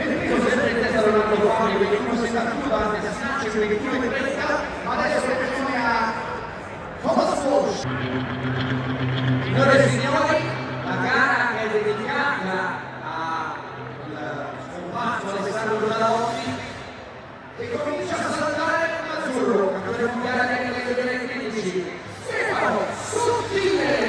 Vediamo sempre in testa Leonardo Fabri, qualcuno si sta tutta, si schiaccia, qualcuno in testa, adesso attenzione a Thomas Walsh. Signore e signori, la gara è dedicata al scomparso Alessandro Gialloni e comincia a saltare l'azzurro, campione mondiale del 2015, Stefano Sottile.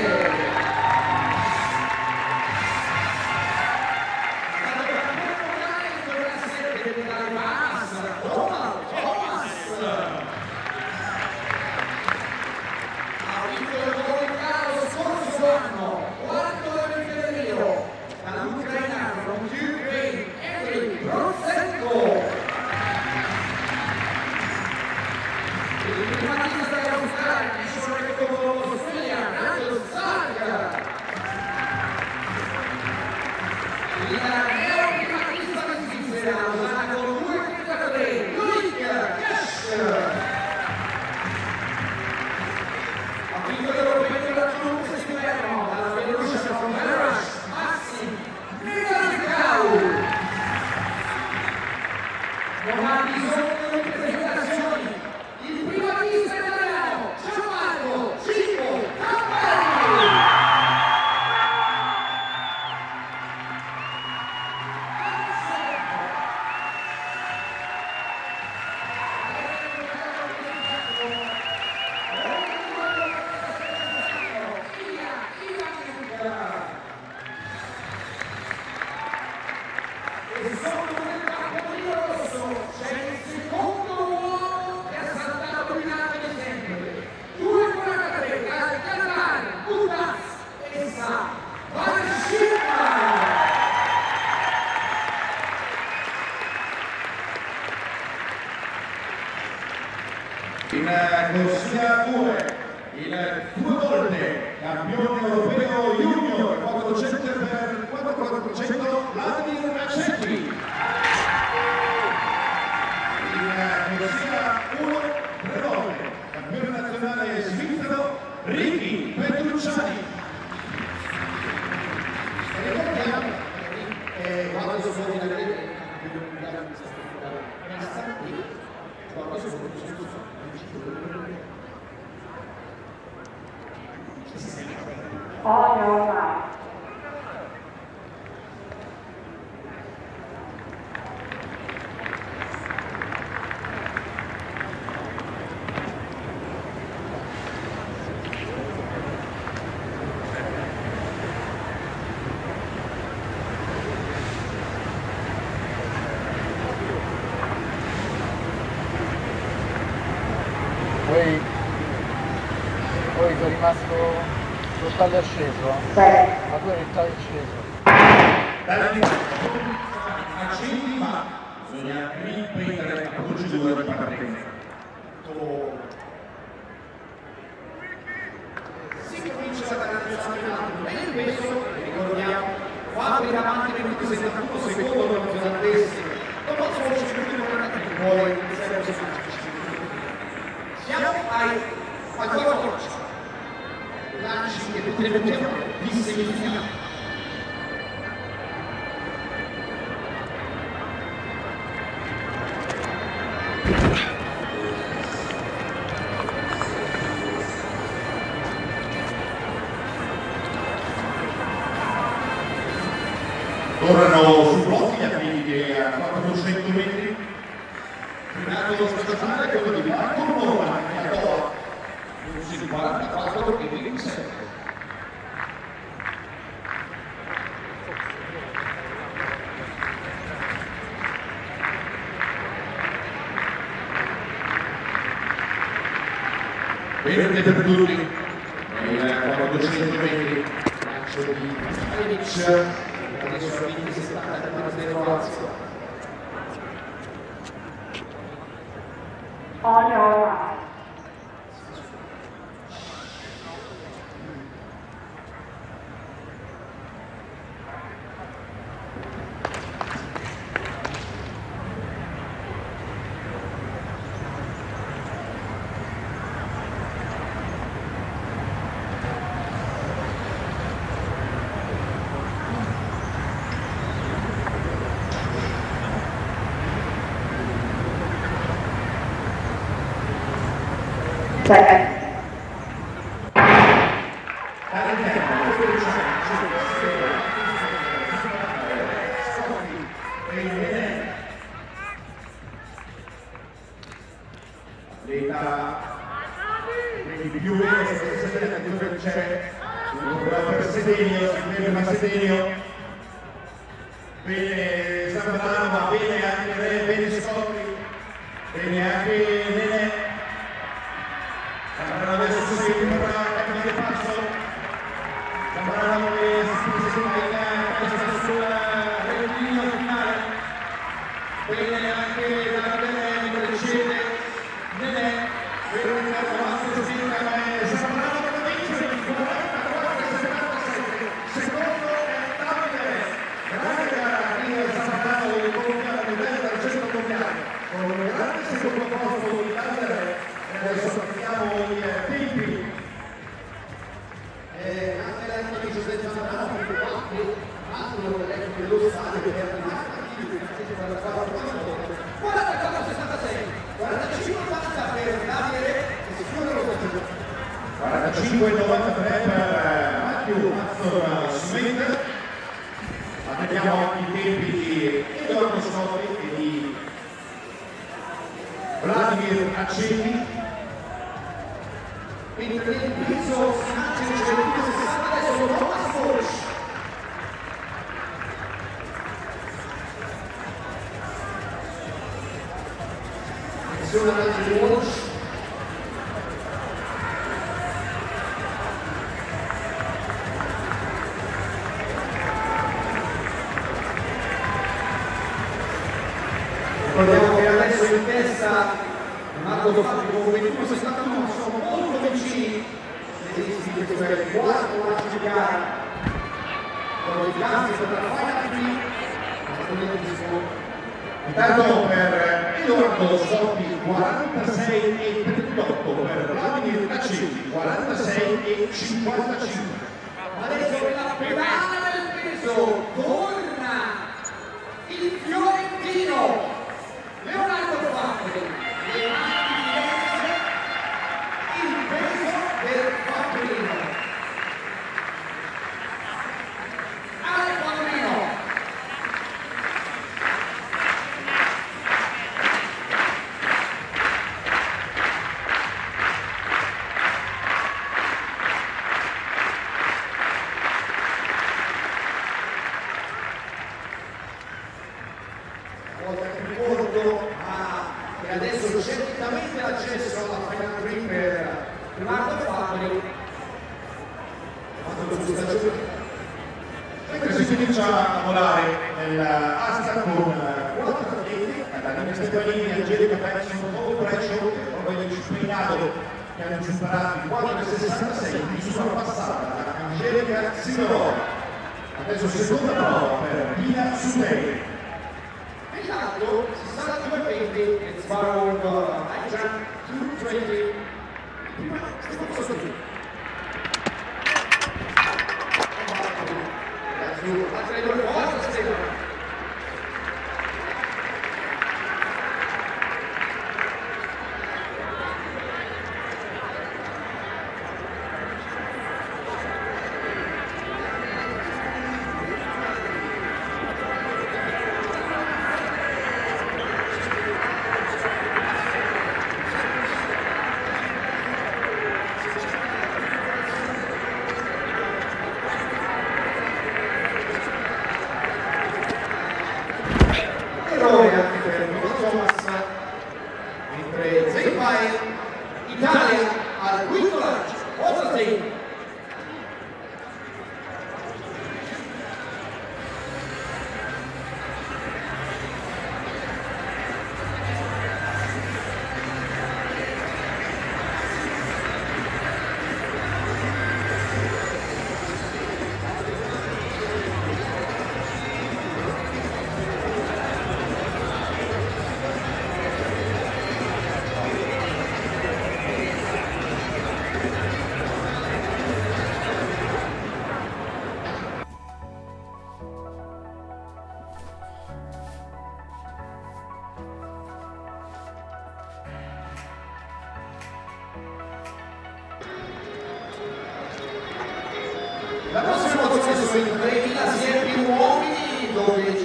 Poi sono rimasto sott'aria sceso, ma tu eri stato sceso. Accendi, ma bisogna ripetere la procedura di partenza. Si comincia la canzone e il peso, ricordiamo, Fabri davanti per minuto 71 secondo per i finlandesi, dopo solo 5 minuti poi siamo al 14. Lanci che tutte le potevano disseminare. Tornano su blocchi gli atleti a 400 metri. Finale dello stagionale che quello di Marco Romano e a Doha. 44 e 27. Verde per tutti, il 400 metri, lancio di Fenic, adesso la 20-70 per la Lazio. Oh no! Cioè...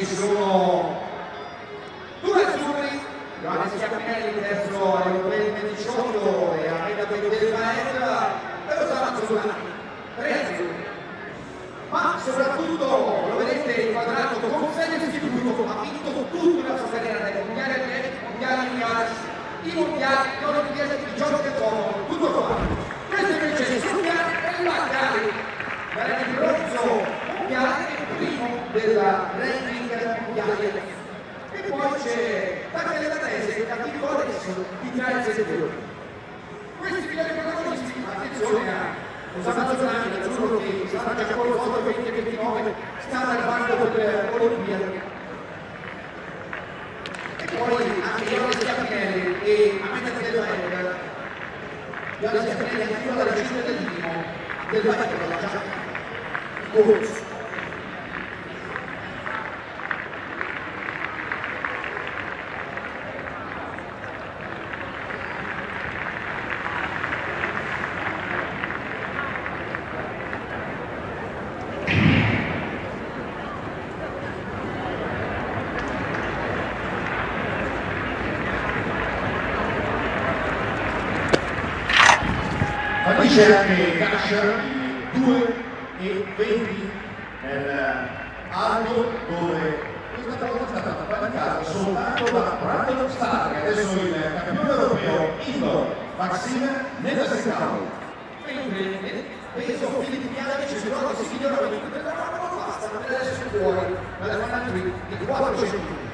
ci sono due azzurri, Giovanni Schiappinelli verso il 2018 e Arena del Maestra, e lo sarà Zulanani, tre azzurri. Ma soprattutto lo vedete inquadrato con sede istituto, ha vinto tutta la sua carriera dai mondiali atletici, mondiali di calcio, i mondiali, le olimpiadi di gioco che sono, tutto qua. Questo invece è Zulanani e Maccari, gara di bronzo mondiale, primo della ranking mondiale, e poi c'è la Calatese e la Piccola che sono i tre settori. Questi migliori protagonisti, attenzione a Osama Zolani, l'azzurro che sarà già con lo sotto 2029, sta arrivando per l'Olimpiade, e poi anche Giorgio Schiappinelli e Amanda Zellaier, Giorgio Schiappinelli è arrivato alla cinta del primo del Vecchio, già corso. C'è anche Castor 2 e 20 nell'alto, dove questa volta è stata praticata soltanto da Brandon che adesso il campione europeo indoor Maxime nella seconda. Penso filippiniana che ci sono questi miglioramenti per la parola non basta, ma adesso si fuori dalla One Tree di 400.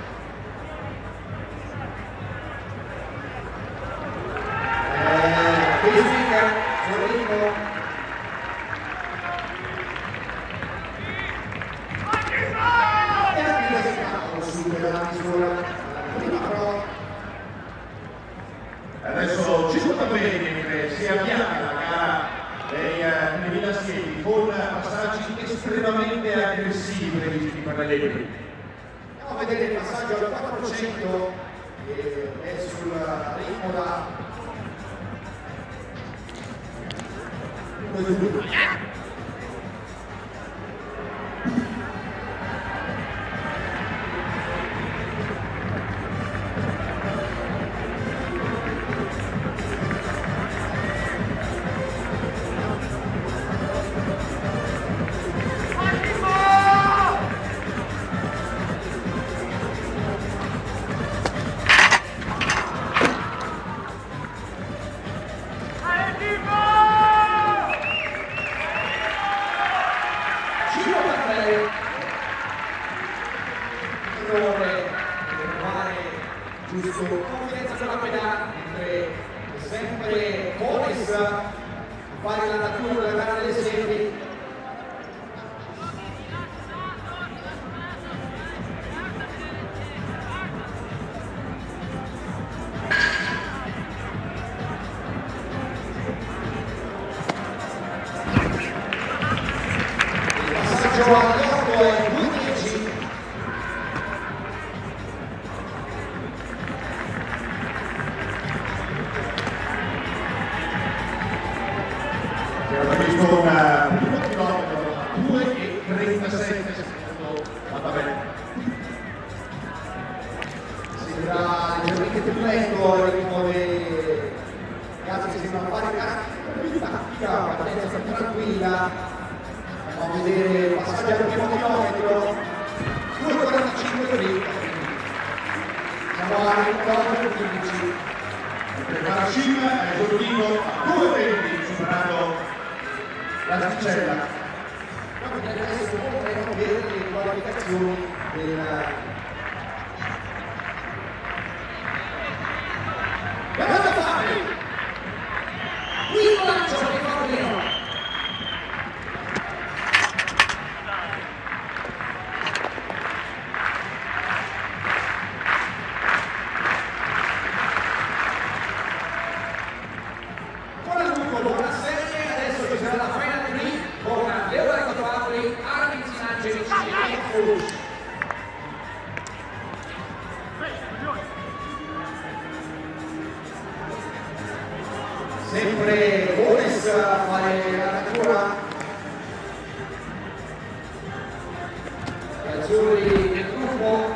Azzurri e Bruno gruppo.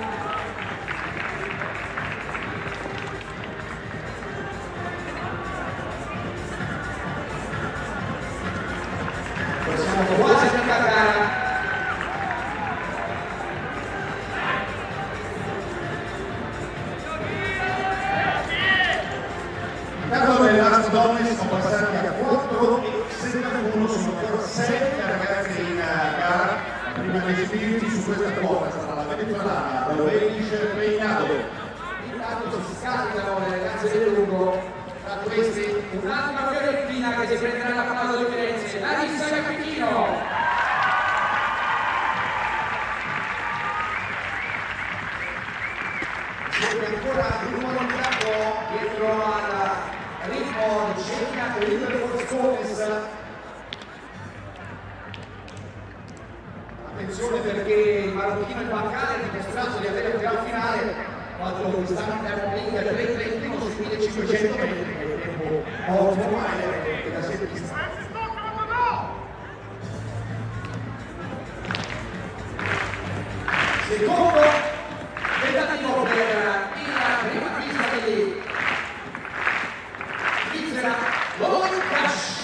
Passiamo quasi a Caracalla. Allora le nostre donne sono passate a 4,71, sono ancora 6 ragazze in gara, prima di esibirci su questa quota, sarà la venezolana, Lorenzo Reinaldo. Intanto si scaldano le ragazze del lungo, da questi un'altra fiorentina che si prenderà la palla di Firenze, Larissa Capitino. Segue ancora il numero in campo dietro alla ritmo di scena con il Forzones. Attenzione perché il marocchino e il Pascal hanno dimostrato di avere un gran finale quando conquistano la linea 331 su 1500 metri, che è un tempo molto male che da sempre si sta. Secondo tentativo per il prima pista di Svizzera, Lucas.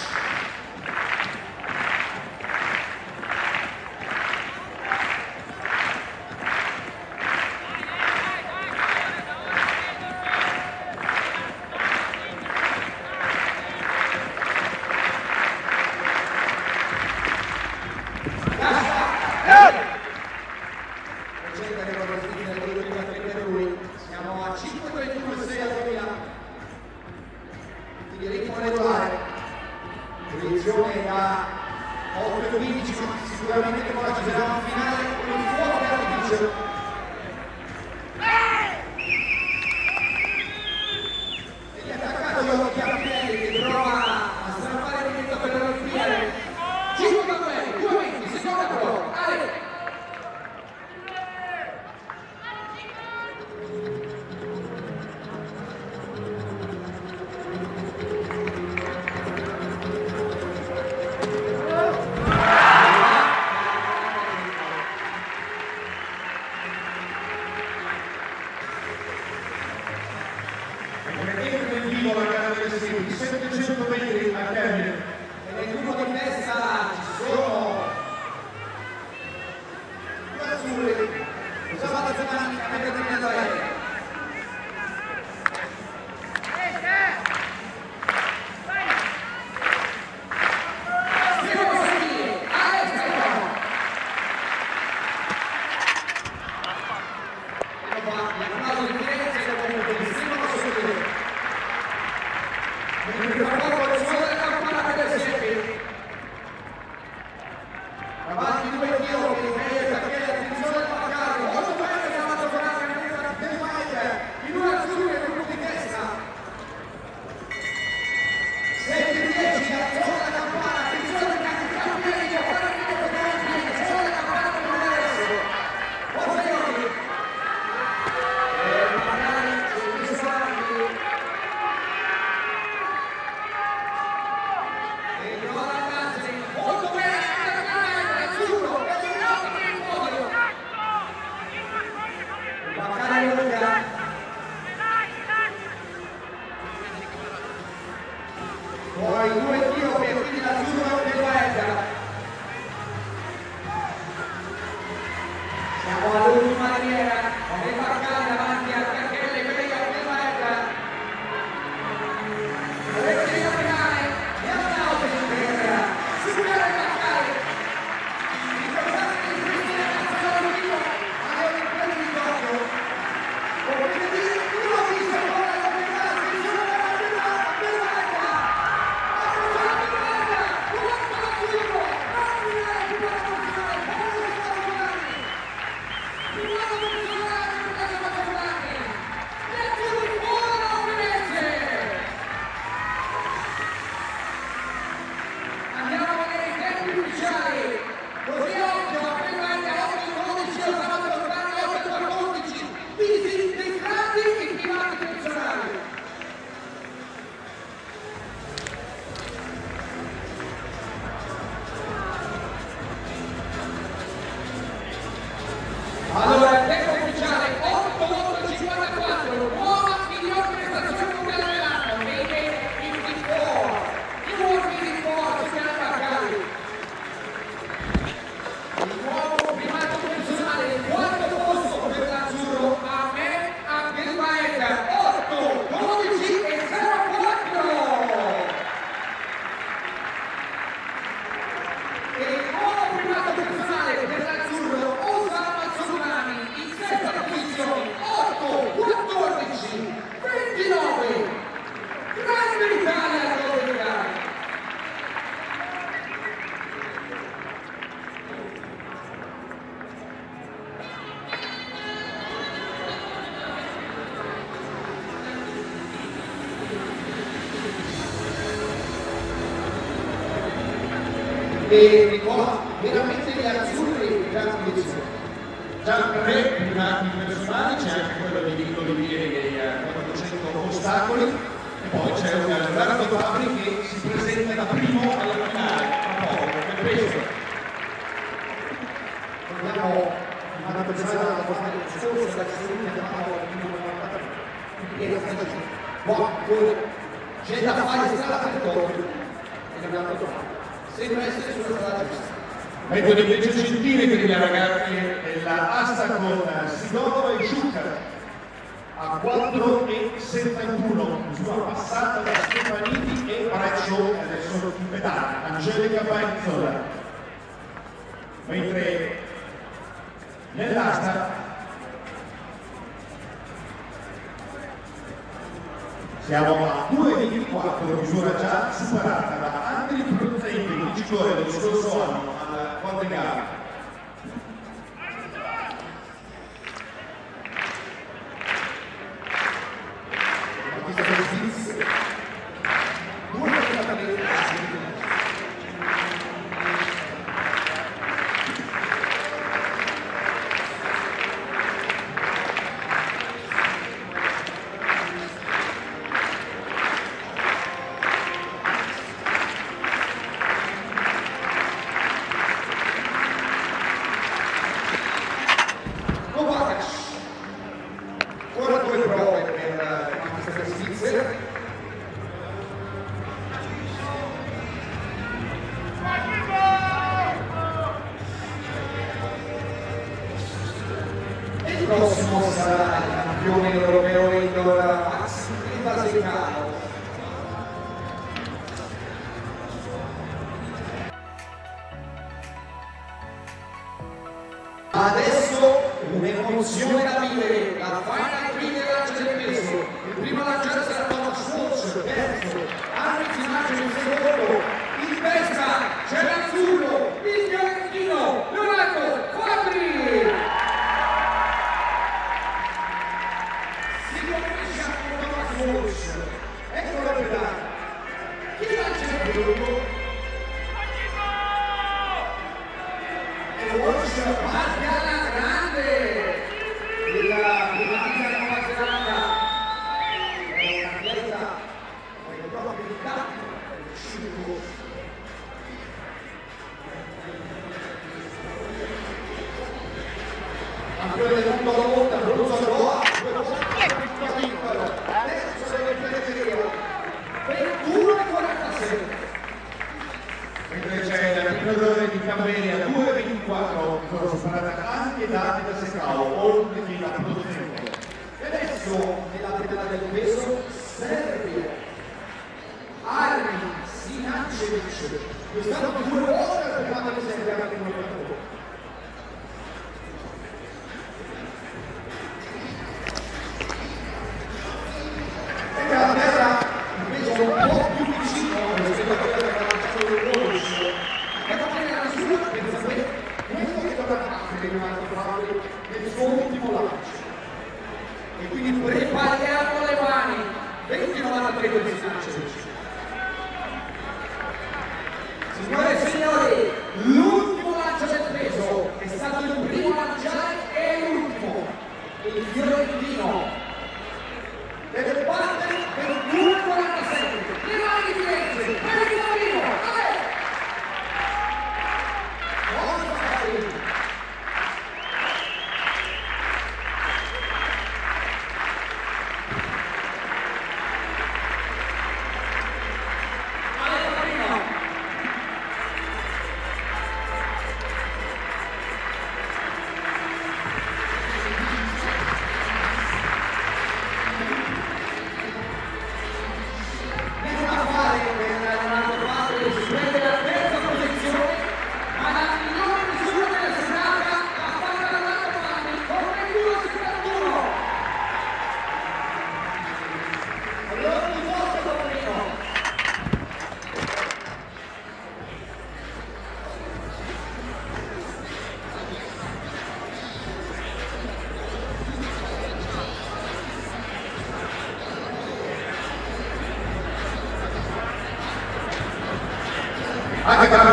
e ricordo veramente gli azzurri già condizioni. Già tre primati personali, c'è anche quello dei piccoli dei 400 ostacoli, e poi c'è un Leonardo Fabri che si presenta da primo alla finale, a poco, per questo. Abbiamo una persona alla vostra discorso, la distinzione della parola di 1993, ma poi c'è da fare strada per Tokyo, e Leonardo Fabri, sembra essere sulla strada giusta. Metto invece Gentile per le ragazze della asta con Sidoro e Giuccara a 4,71 sulla passata da Stefaniti e Braccio, adesso in pedale Angelica Paizzola, mentre nell'asta siamo a 2,24, misura già superata da Andrea Produzione, vincitore dello scorso anno al Quadrigara. L'artista per il Fizz, 2,33.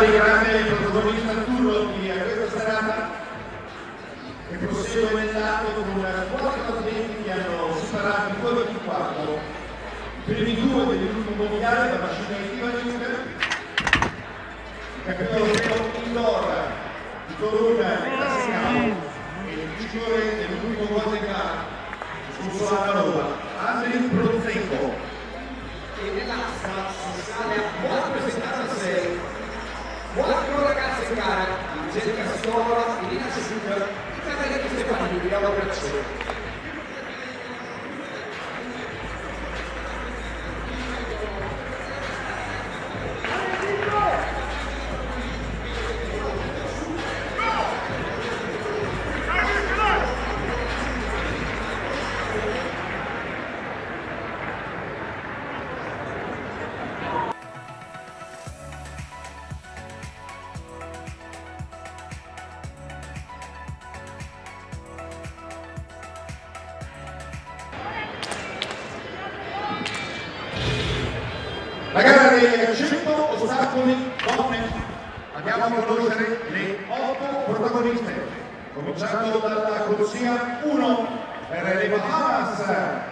Grazie. protagonista azzurro di questa serata, che prosegue nell'atto con 4 atleti che hanno superato il 2,24, i primi 2 del gruppo mondiale della scimmia di Uber, il campione europeo indoor di Catura da Secano e il vincitore del gruppo Guadalcanal, sponsorato a Roma, Andrea Produzione. E nell'asta si sale a 4,76, 4 ragazze in gara, Angelica Castor, Uber, Caracalla e Ferini, di Andrea Produzione. La gara dei 100 ostacoli donne. Andiamo a conoscere le 8 protagoniste, cominciando dalla corsia 1 per le Bahamas,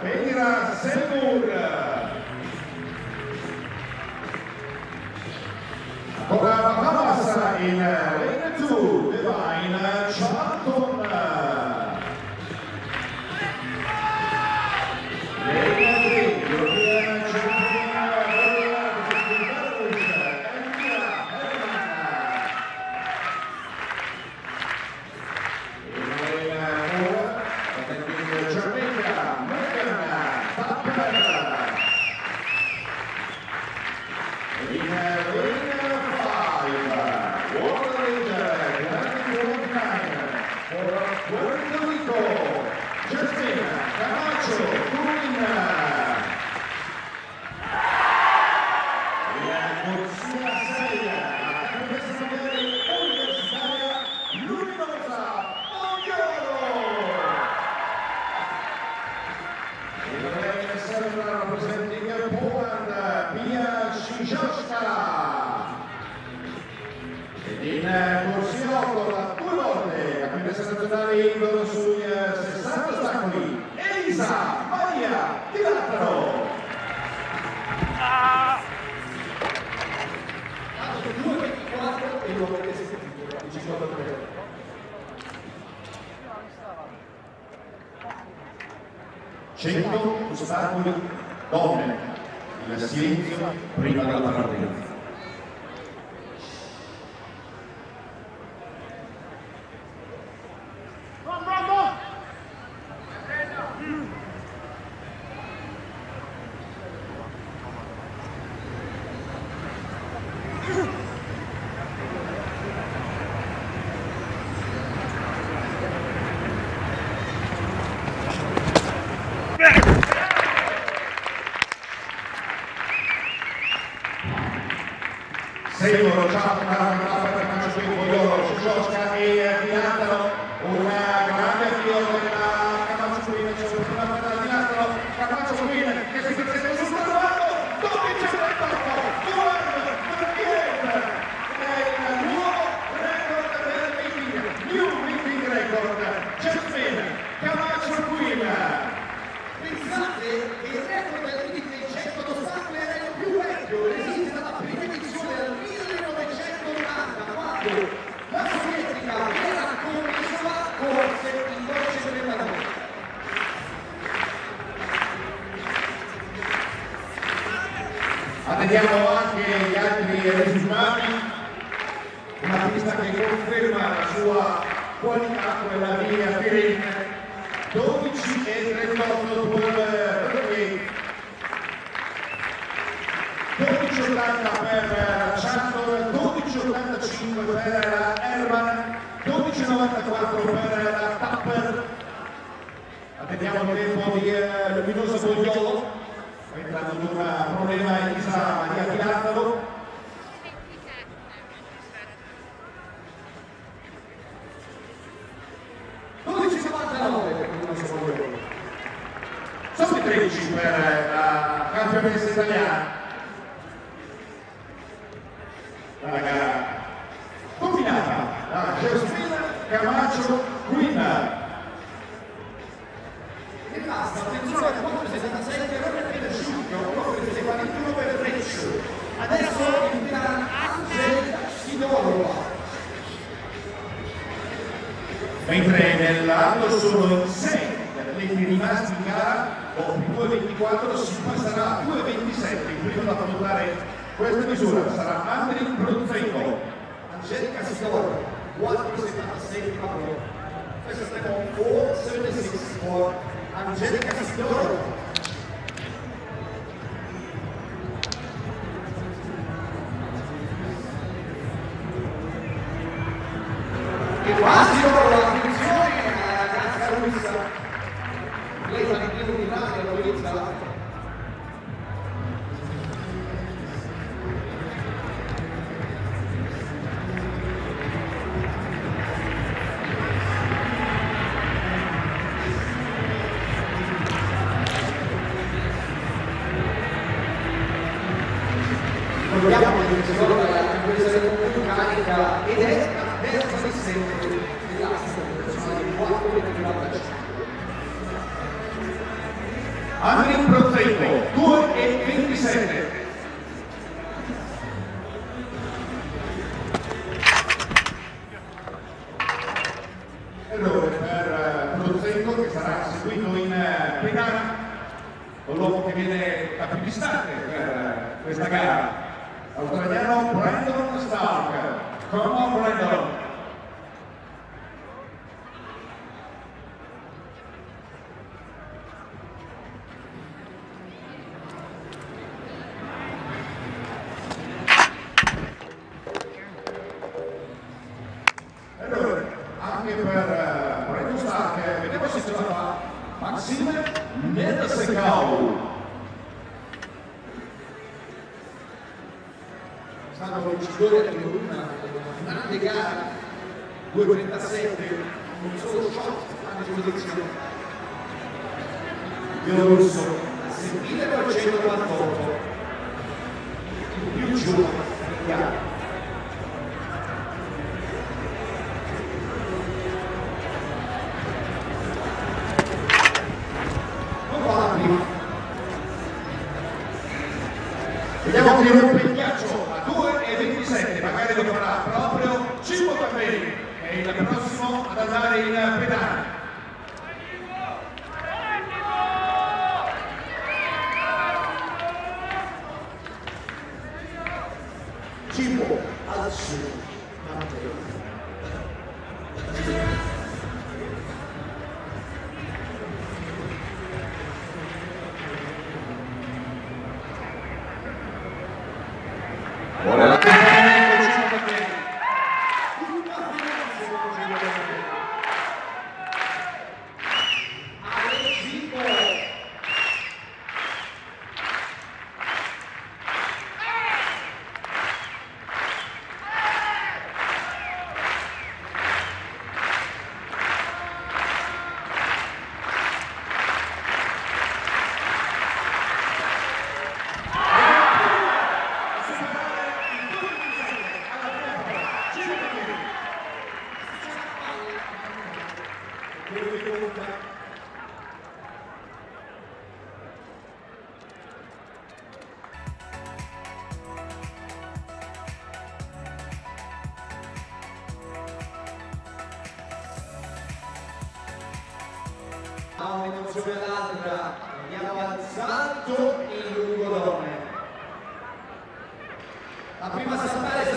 Peira Seymour. Con la Bahamas in lane 2, Divine Charlton. Lane 3, Gloria. Vediamo anche gli altri risultati, una pista che conferma la sua qualità, quella di Ferini, 12,38 12,80 per Chandler, 12,85 per Herman, 12,94 per la Tapper. Attendiamo il tempo di Luminoso Bogliolo, entrato in un problema in Isa di Atilantalo. Sono i 13 per la campionessa italiana. La gara Camacho Guida. E basta, attenzione al 467 per Pedesciuto, 441 per Freccio. Adesso entra Angelica Castor. Mentre nell'alto sono 6 atleti rimasti in gara, con 2.24 si passerà a 2.27, il primo a valutare questa misura sarà Andrea Produzione. Angelica Castor, 4.77 proprio. Questo sarà un 4.76 for Angelica Castor. E quasi ora vediamo che ci sono la presa molto carica ed è la terza di sempre dell'asta di 4.45. Anche un protempo 2.27. Errore per Protempo che sarà seguito in penale con l'uomo che viene a più distante per questa gara. Australiano Brandon Stark, come on Brandon. Allora, anche per Brandon Stark, vediamo se ce la fa Maxime Nedesecau. Stanno con Gloria che è una grande gara, 2.47, un solo shot, hanno giudizio. Bielorusso, 6.448, il più giù della gara. Vediamo che rompe il ghiaccio a 2.27, magari dovrà proprio 5 capelli e il prossimo ad andare in pedale. Cibo al suo Matteo. Sulla l'altra abbiamo alzato il lungolone. La prima a saltare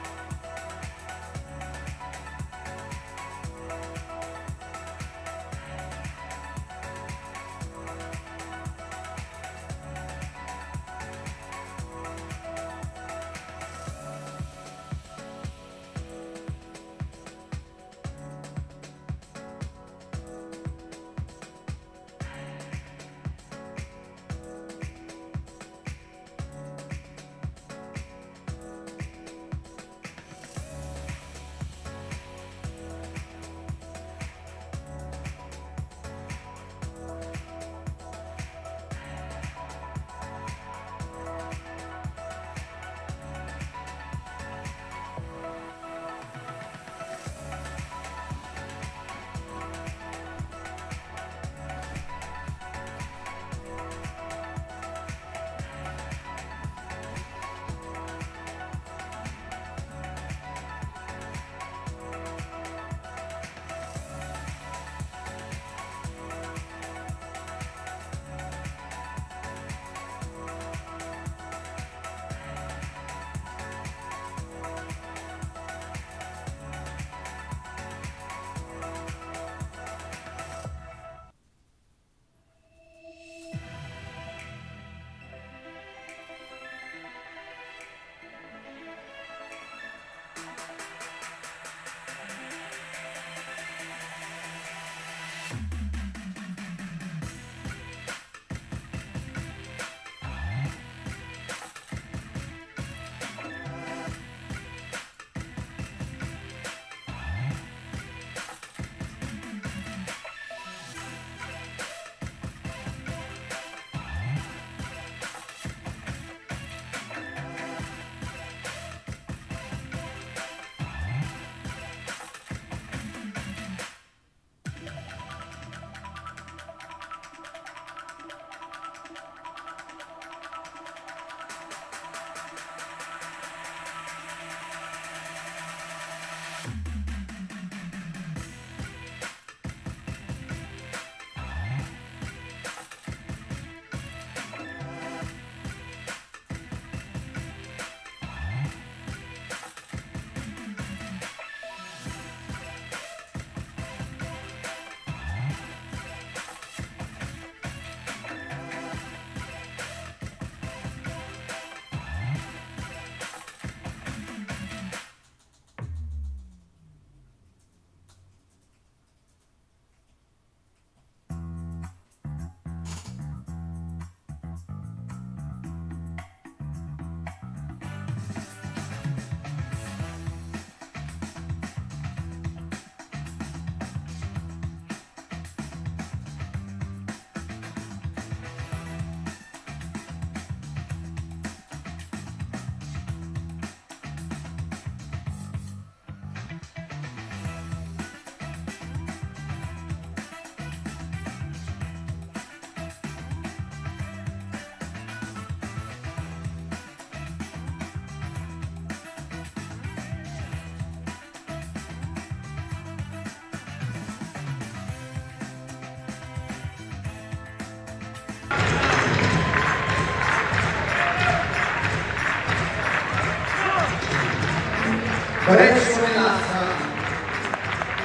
Reggio Melassa,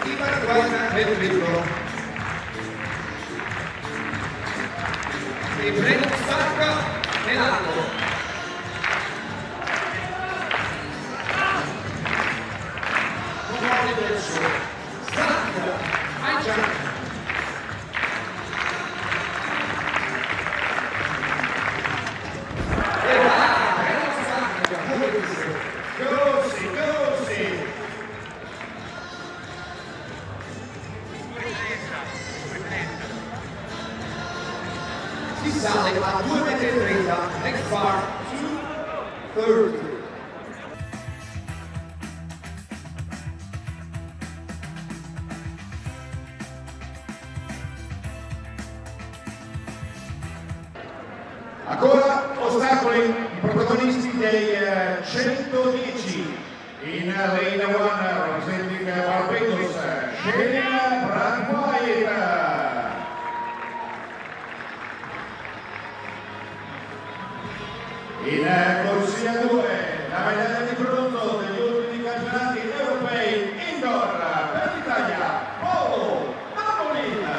di Paraguana Belvedro. E Breno Sacca Melano. Comune Brescio, Sacca Aigiano. Sale a 2,30 m, next bar 2,30 m. Ancora ostacoli, i protagonisti dei 110 in lane 1, rappresentati da Barbados, Scena Branquaeta. In corsia 2, la medaglia di bronzo degli ultimi campionati europei indoor per l'Italia, Paolo D'Alunita.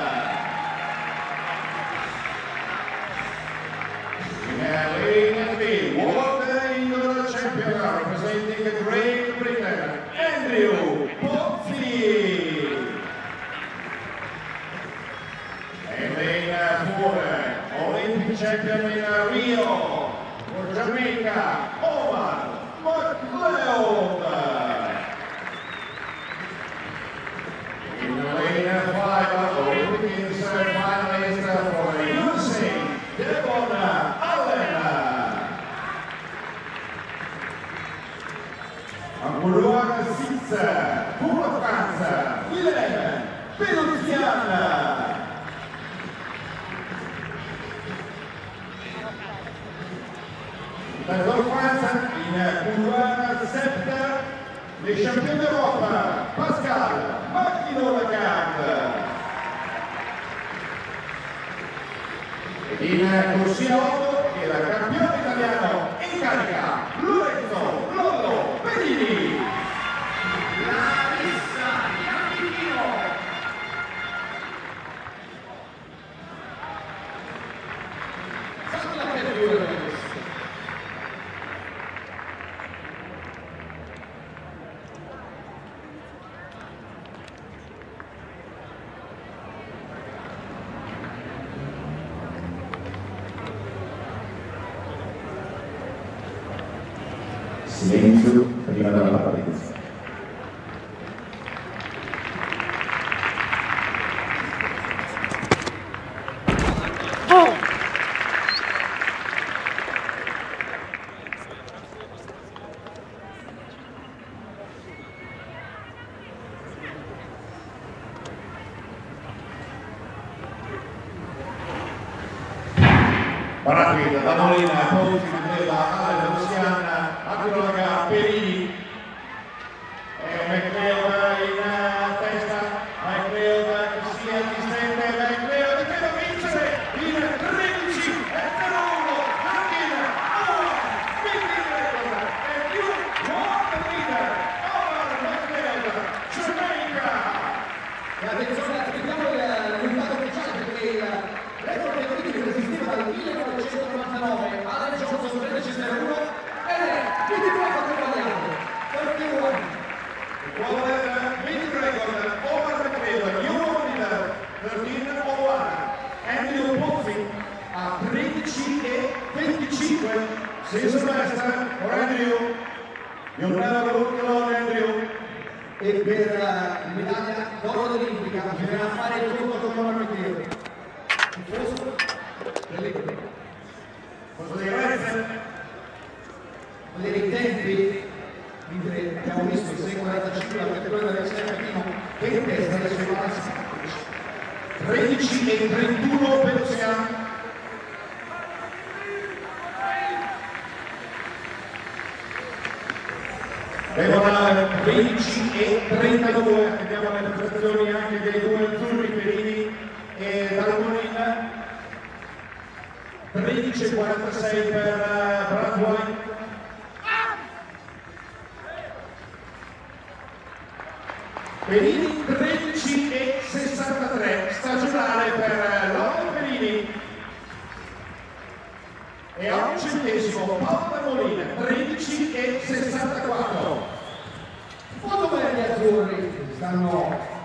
In lane 3, World Indoor Champion, rappresenting Great Britain, Andrew Pozzi. In lane 4, Olympic Champion in Rio, Jamaica, Omar McLeod. In lane 5, Olympic insert finalist for the USA, Devon Allen. A couloir 6, pour la France, Hélène Peluziana. La France in couloir 7, les champions d'Europe, Pascal, Martino Lagarde. In corsia 8, che è la campione italiano in carica, Lorenzo Lollo Pedini. Larissa Iacchino. Silenzio prima della partenza. Oh. Parati da Danolina, poi della Alla Luciana. Catura, Ferini, McLeod in testa, McLeod che si distende, McLeod che deve vincere in 13,01, Martina, Omar, vincere record, e più world leader, Omar McLeod, Jamaica. E attenzione, attendiamo il risultato ufficiale perché il record del titolo esisteva dal 1999, alla Johnson 13,01, e di nuovo accompagnato, perché uomo winning record, Omar McLeod, new leader, 13,01, Andrew Pozzi a 13,25, senza destra, per Andrew, Andrew, e per la medaglia d'oro olimpica, bisognerà fare il tutto con Omar McLeod. Vedere i tempi, mentre abbiamo visto il 6,45 perché quello deve essere primo che in testa deve essere 13,31 per l'Oceano. Regola 13,32, vediamo le prestazioni anche dei due azzurri, Ferini e D'Alunita. 13,46 per Brandon. Ferini 13,63, stagionale per Laura Ferini. E a un centesimo Paola Molina 13,64. Quanto bene gli azzurri stanno?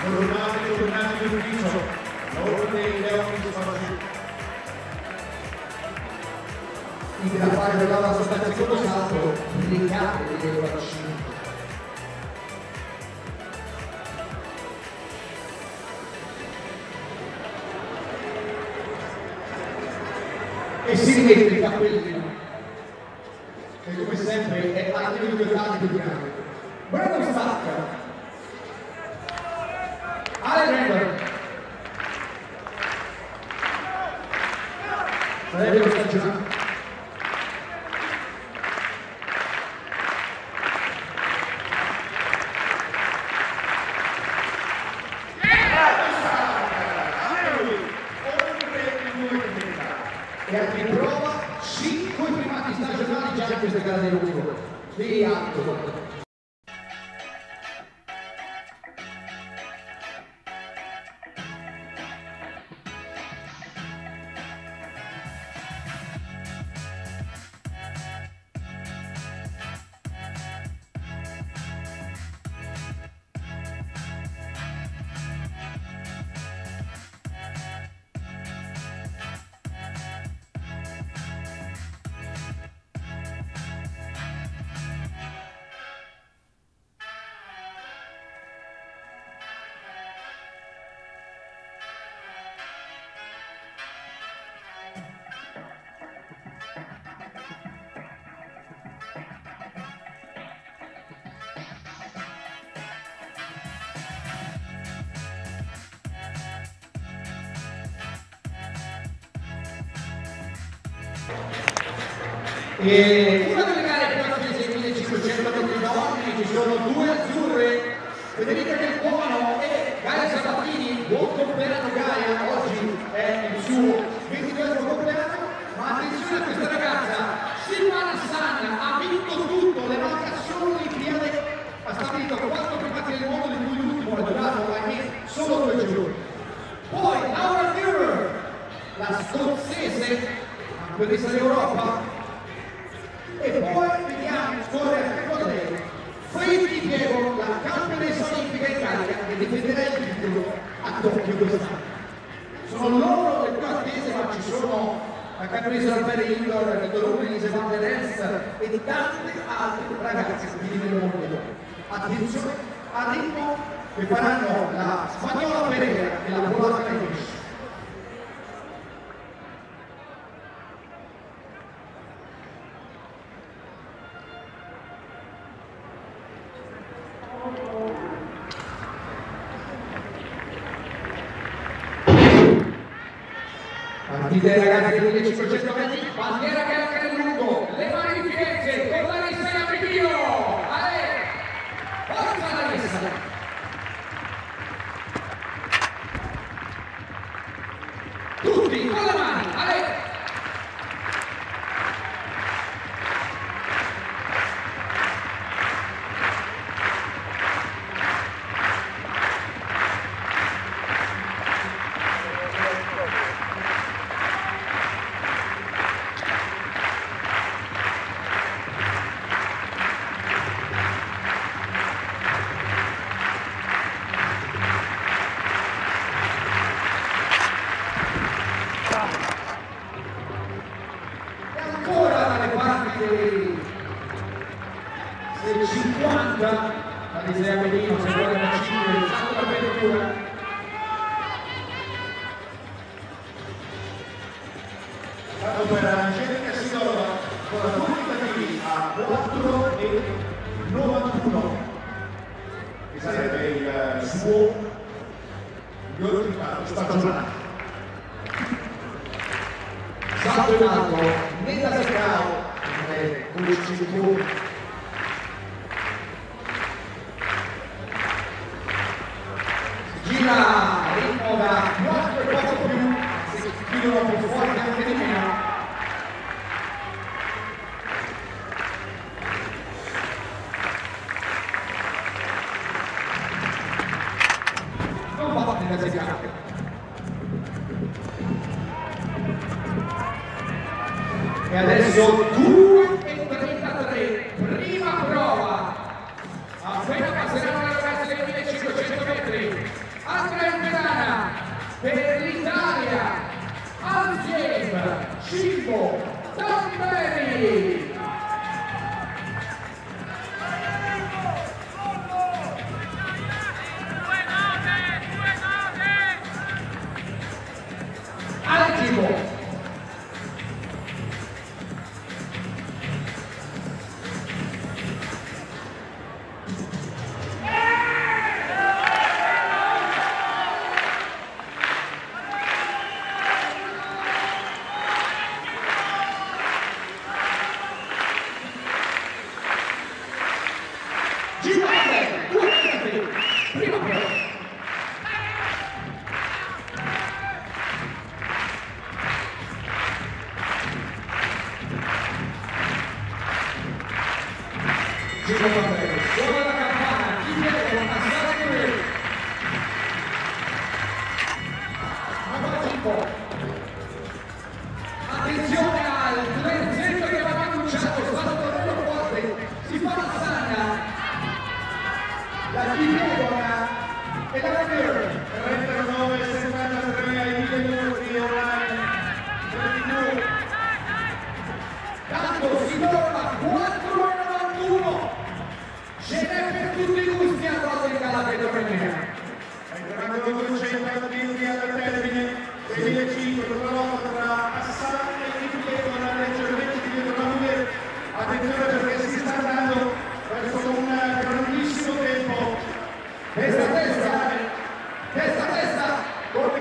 Tornati d'ufficio, l'ordine di Leoni sono giù. Da fare della sostanziazione salto, ricade di Leoni da 5. E si rimette i capelli, che come sempre è anche di due gradi più grande. Brandon stacca. E anche in prova 5 primati stagionali già in questa gara dell'Uber. Di atto. E una delle gare più alte, 6.500 metri davanti, ci sono due azzurre, Federica Del Buono e Gaia Sabatini. Buon compleanno Gaia, oggi è il suo 22esimo compleanno, ma attenzione a questa ragazza, Silvana Sanna ha vinto tutto, le manca solo il finale, ha stabilito 4 campionati del mondo, di cui l'ultimo ha giocato ahimè solo 2 giorni. Poi Laura Muir, la scozzese, campionessa d'Europa. E poi vediamo correre con lei Ferini Piero, la campionessa olimpica Italia, che difenderà il titolo a Tokyo quest'anno. Sono loro le più attese, ma ci sono la campionessa europea indoor, la torinese Van der Ness e tante altre ragazze che vivono nel mondo. Attenzione a ritmo che faranno la spagnola Pereira e la polacca Cagliari. Partite ragazzi del 1500 metri, bandiera bianca del lungo, le mani di Firenze, con la rissa in avvio, Ale, forza la rissa! Tutti con la mano, Ale!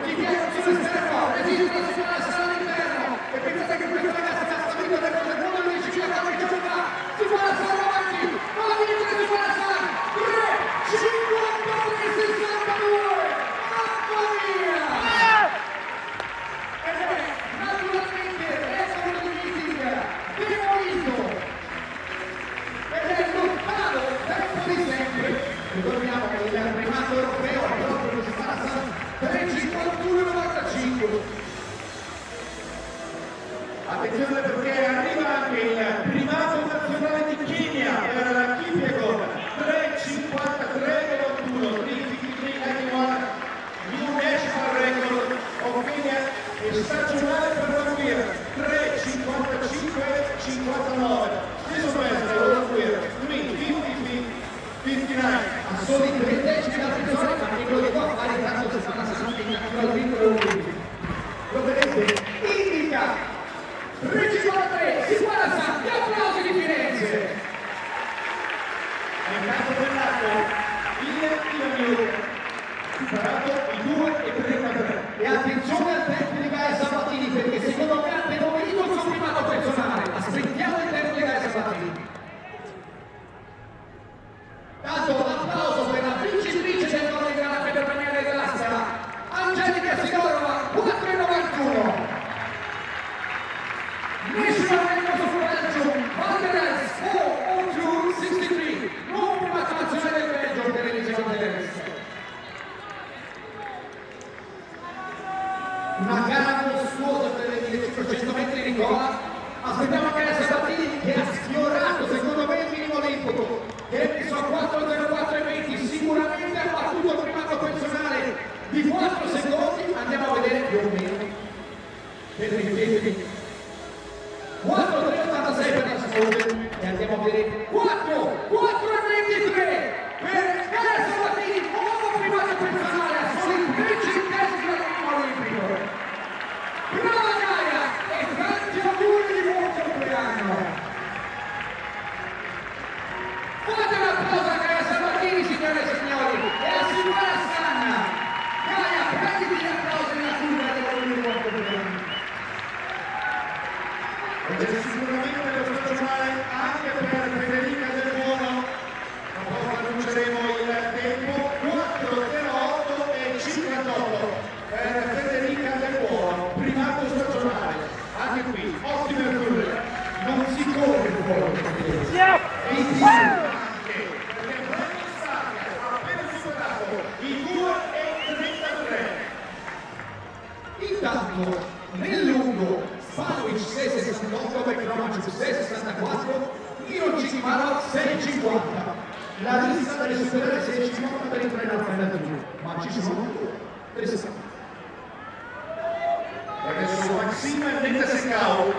Chi viene sull'esterno, resiste la sua sala all'interno, e pensate che questa ragazza Attenzione perché arriva anche il primato nazionale di Kenya per la Kipia con 3,53,81, new national record of Kenya e stagionale per la Guida 3,55,59. This match for Guida 3,50,59. A soli 3 decimi dalla persona, ma che quello che può fare è tanto 60-60 in una piccola Olimpica. Lo vedete? Indica! 3,53,50, gli applausi di Firenze! Nel caso dell'altro, il parato i 2,33. E attenzione al terzo di gara Sabatini, perché secondo me ha demonito il suo primato personale. Aspettiamo il terzo di gara Sabatini. Tanto un applauso per la vincitrice del coreografo per premiare dell'asta, Angelica Castor, 4,91. National record of Belgium, Valderes, 4,02,63, nuovo primato nazionale del Belgio per Elisa Valderes. Una gara mostruosa per le 1500 metri di gola. Aspettiamo che la Sabatini, che ha sfiorato secondo me il minimo olimpico, che è preso a 4,04,20, sicuramente ha battuto il primato personale di 4 secondi, andiamo a vedere più o meno. Vedete. 4,386 per la salute e andiamo a vedere 4,23 per Andrea Sabatini, nuovo primato personale a soli 3 centesimi dal primo olimpico. Brava Gaia e tanti auguri di buon compleanno. Fate un applauso a Gaia Sabatini, signore e signori, e a signora Sanna. Gaia, prenditi gli applausi nella curva di auguri di buon compleanno. C'è sicuramente lo stagionale anche per Federica Del Buono, ma poi annunceremo il tempo, 4,08,58 per Federica Del Buono, primato stagionale, anche qui, ottime curve, non si corre un po', e si anche, perché Brandon ha appena superato i 2,33. Intanto, nel lungo, Panovic 6,68 per Cromacic 6,64, Niro Cicimaro 6,50. La lista deve superare 6,50 per entrare nella finale del giro, ma ci sono 3,60. Adesso Maxime Netasecao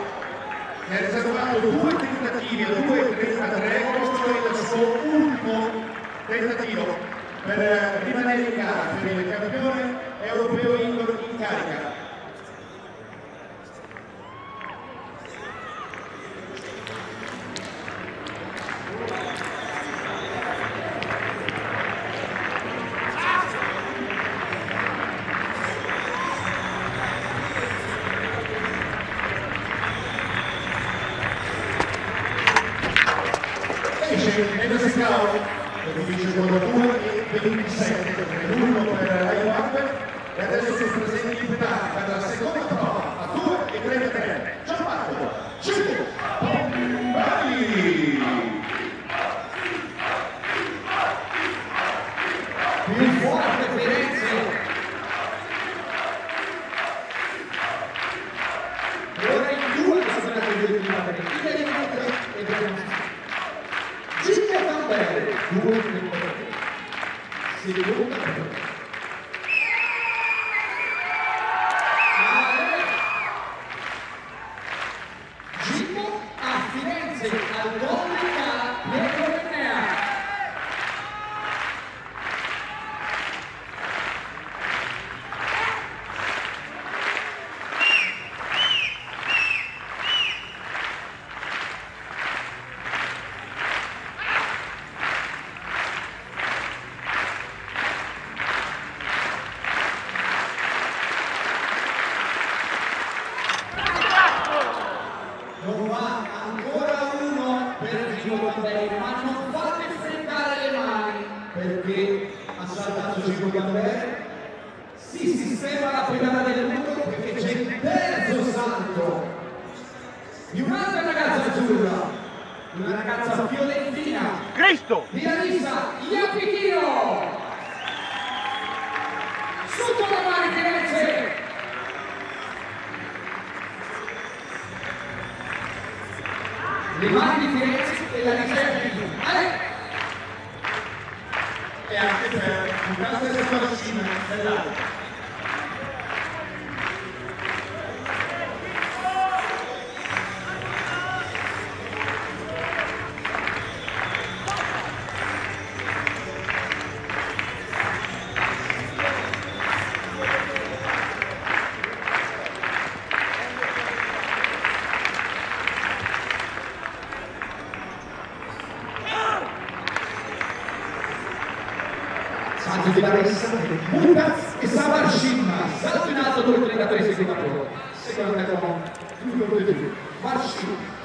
ne ha riservato 2 tentativi a 2,33, questo è il suo ultimo tentativo per rimanere in gara per il campione europeo indoor in carica. Sotto la mano di Firenze! le mani di Firenze e la riserva di Uber. E anche per un grande spadacino dell'arte. Mutas e Sabarshima, salto in alto dopo 33 secondi. Secondo me abbiamo tutto di più. Barshima.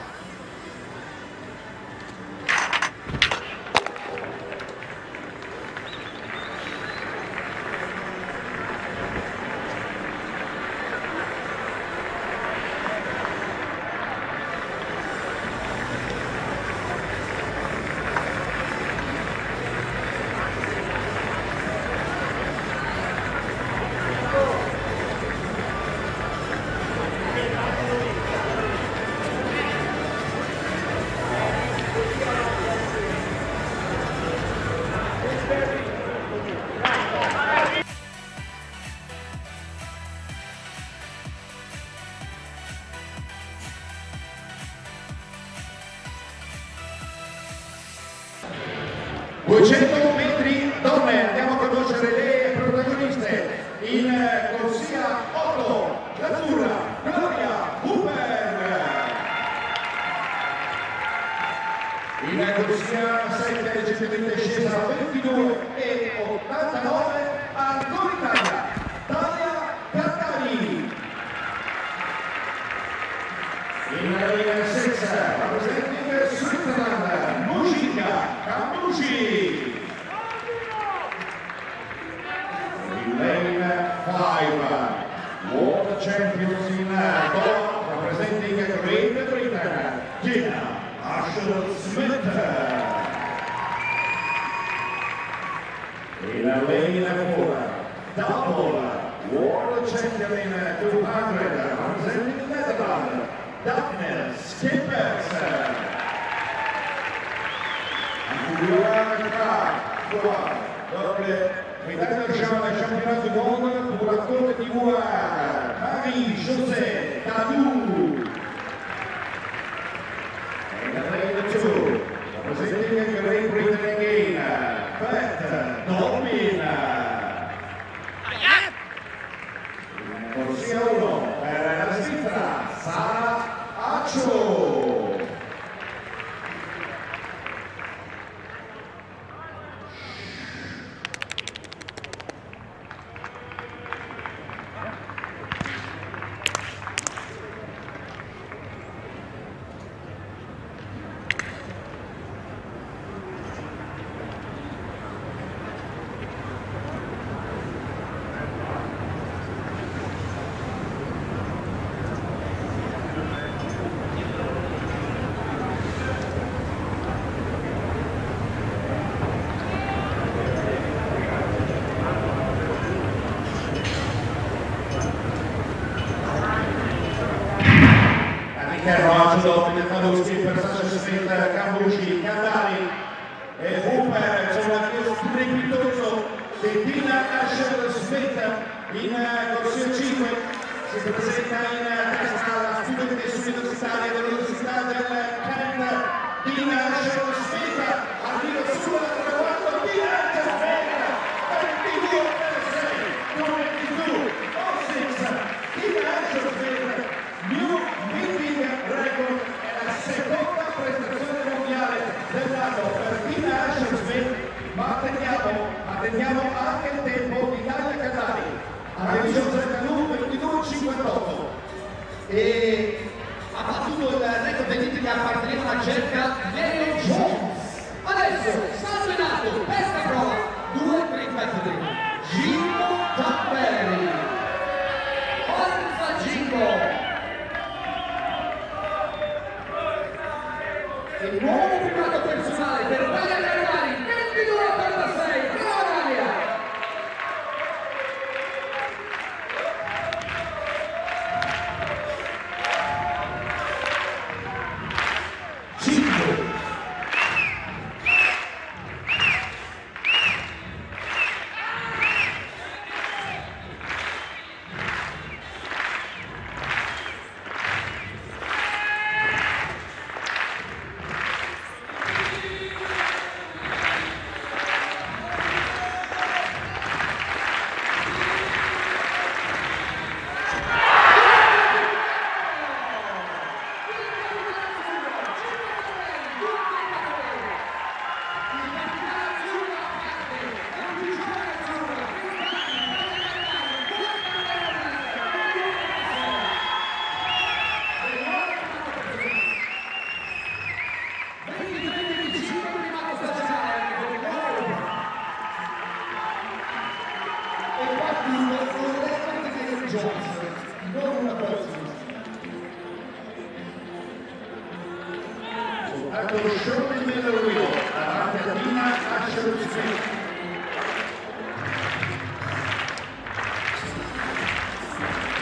per lo show numero 1 alla Josipina Camacho Guida.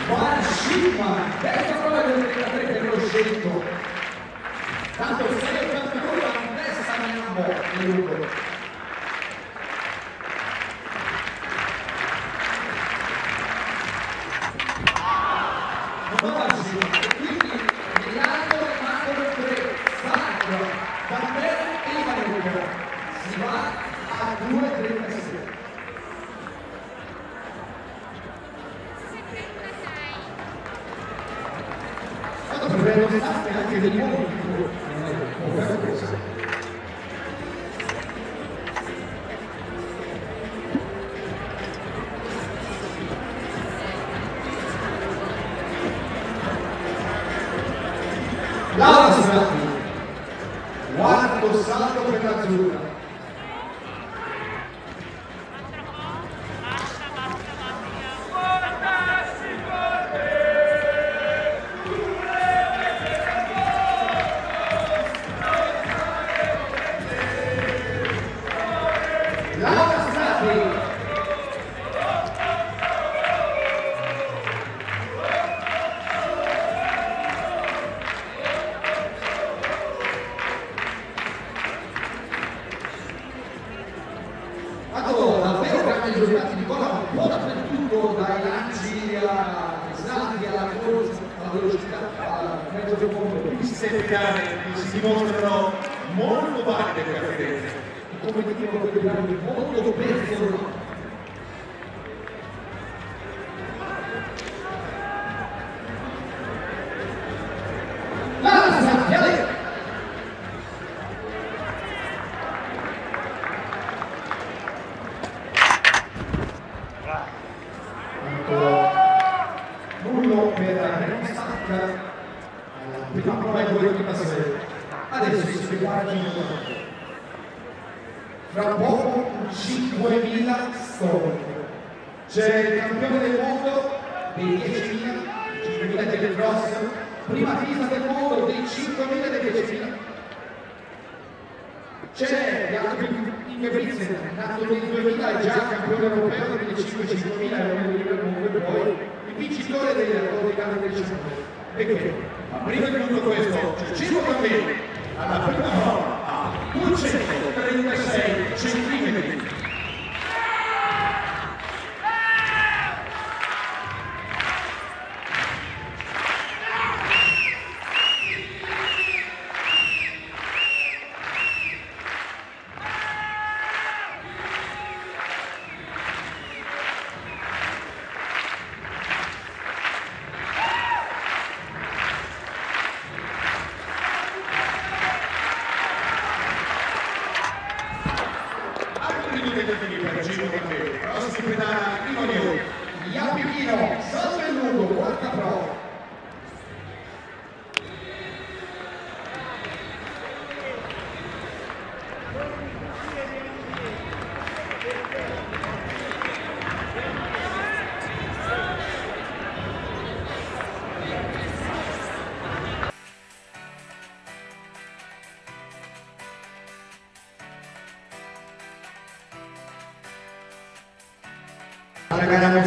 Guarda, terza prova del 33 per lo scelto. Tanto 6,82 la testa in ambito. Quarto salto per Catura.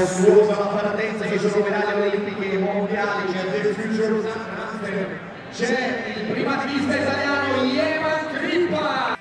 Suosa la partenza, ci sono medaglie olimpiche, mondiali, c'è del future Zander, c'è il primatista italiano Ievan Crippa.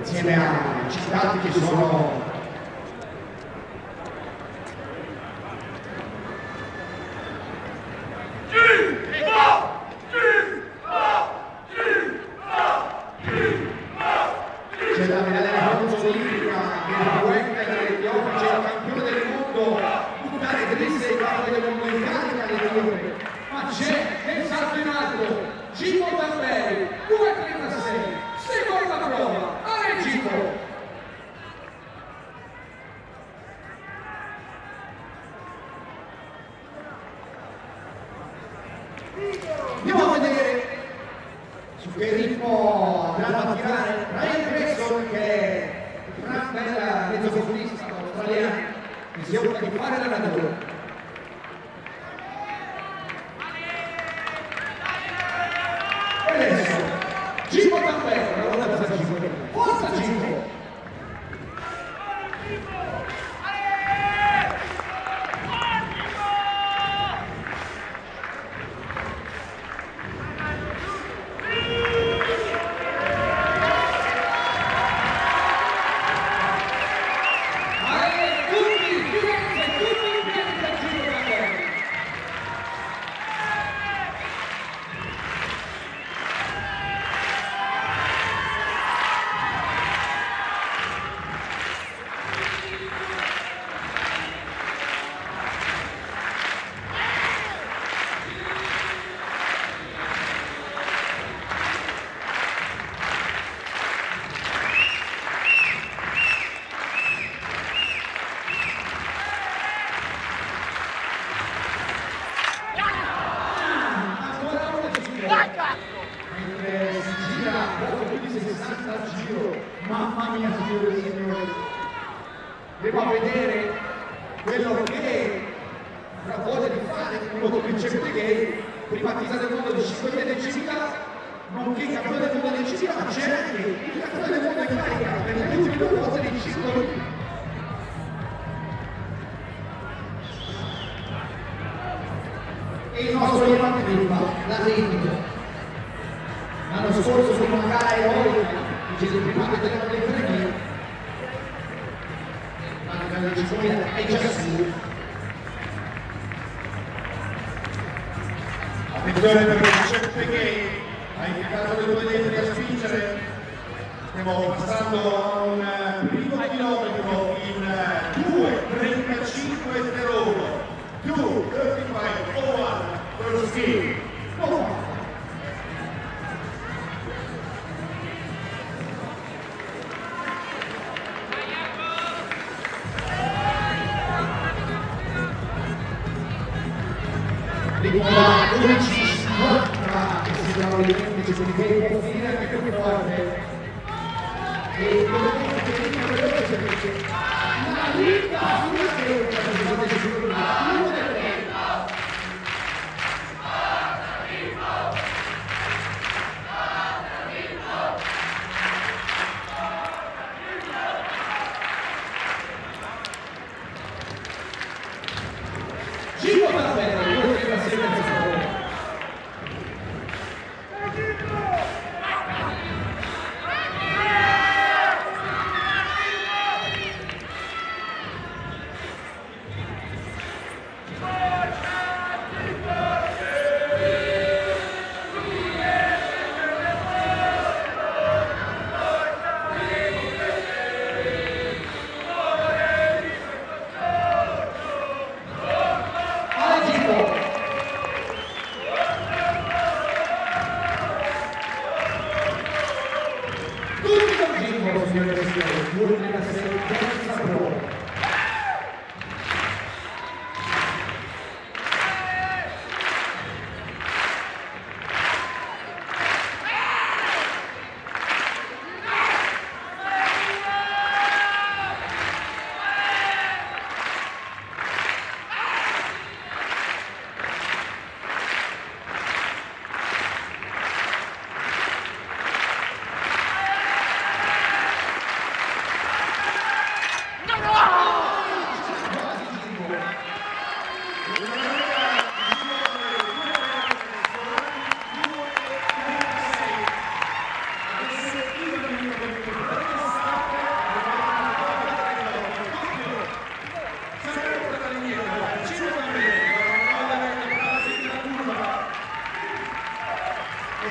insieme a citati che sono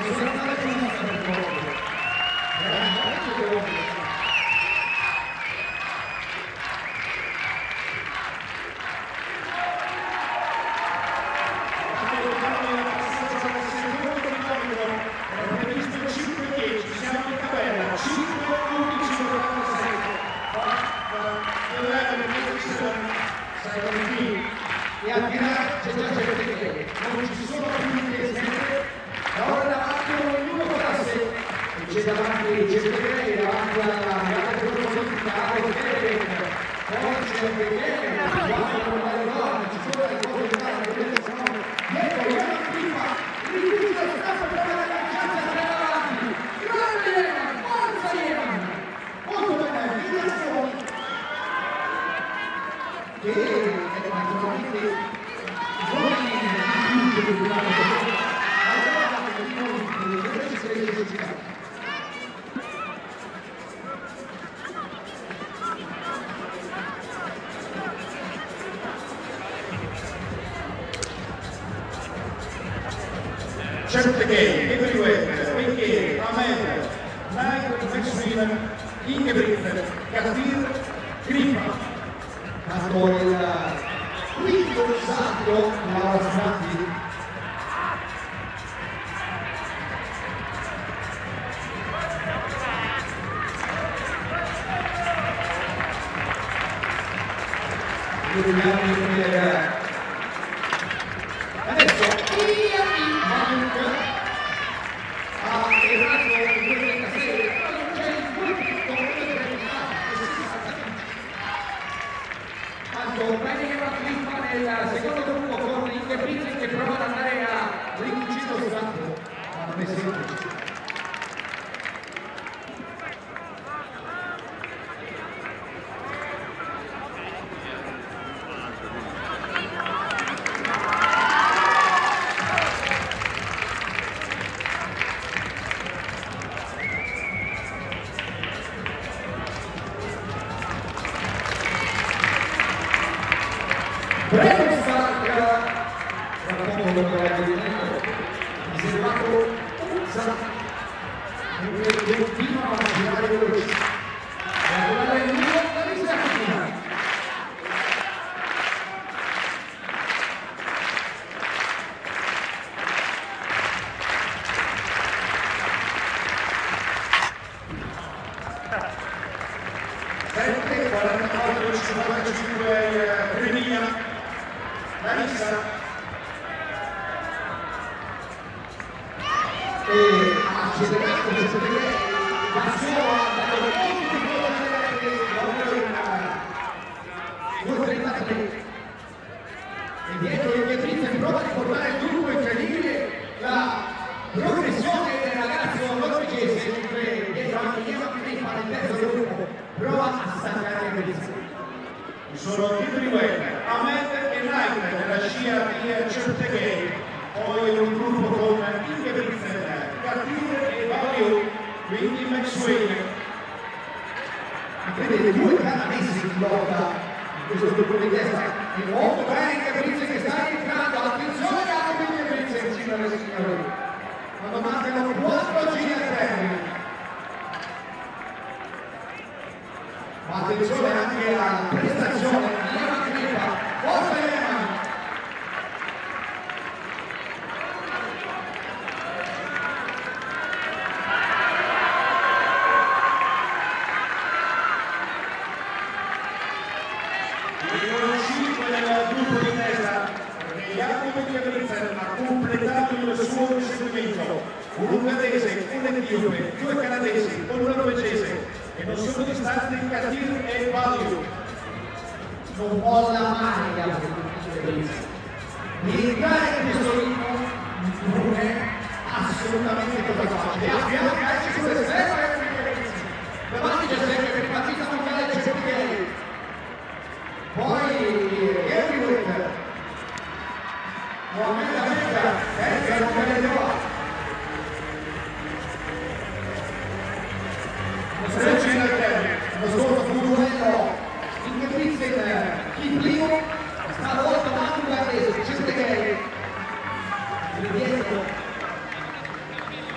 Grazie a tutti.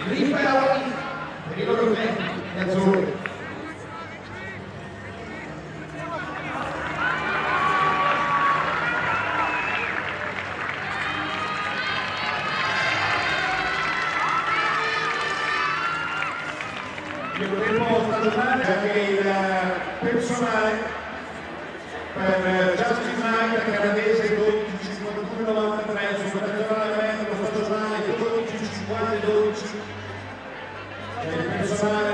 libera la vita per i loro tempi e azzurri. Io potremmo salutare anche il personale per Justin Mark, canadese 12,51,93, il suo personale 12,50 e 12.